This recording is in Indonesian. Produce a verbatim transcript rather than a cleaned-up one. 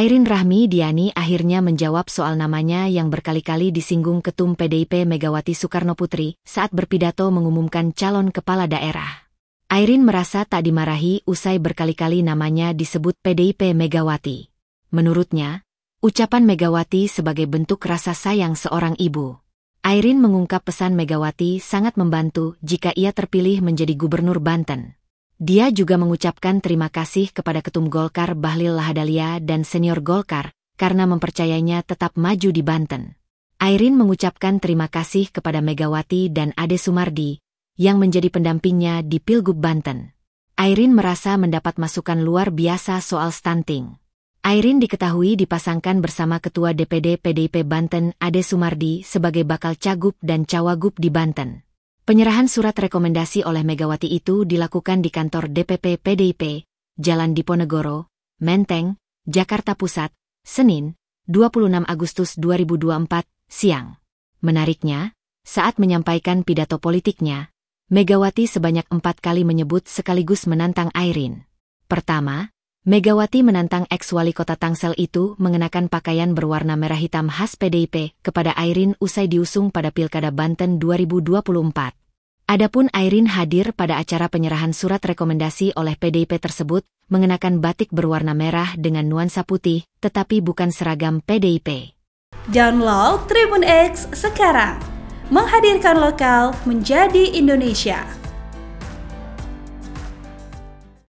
Airin Rahmi Diani akhirnya menjawab soal namanya yang berkali-kali disinggung Ketum P D I P Megawati Soekarnoputri saat berpidato mengumumkan calon kepala daerah. Airin merasa tak dimarahi usai berkali-kali namanya disebut P D I P Megawati. Menurutnya, ucapan Megawati sebagai bentuk rasa sayang seorang ibu. Airin mengungkap pesan Megawati sangat membantu jika ia terpilih menjadi gubernur Banten. Dia juga mengucapkan terima kasih kepada Ketum Golkar Bahlil Lahadalia dan senior Golkar karena mempercayainya tetap maju di Banten. Airin mengucapkan terima kasih kepada Megawati dan Ade Sumardi yang menjadi pendampingnya di Pilgub Banten. Airin merasa mendapat masukan luar biasa soal stunting. Airin diketahui dipasangkan bersama Ketua D P D P D I P Banten Ade Sumardi sebagai bakal cagup dan cawagup di Banten. Penyerahan surat rekomendasi oleh Megawati itu dilakukan di kantor D P P P D I P, Jalan Diponegoro, Menteng, Jakarta Pusat, Senin, dua puluh enam Agustus dua ribu dua puluh empat, siang. Menariknya, saat menyampaikan pidato politiknya, Megawati sebanyak empat kali menyebut sekaligus menantang Airin. Pertama, Megawati menantang ex-wali kota Tangsel itu mengenakan pakaian berwarna merah hitam khas P D I P kepada Airin usai diusung pada Pilkada Banten dua ribu dua puluh empat. Adapun Airin hadir pada acara penyerahan surat rekomendasi oleh P D I P tersebut mengenakan batik berwarna merah dengan nuansa putih, tetapi bukan seragam P D I P. Download Tribun X sekarang, menghadirkan lokal menjadi Indonesia.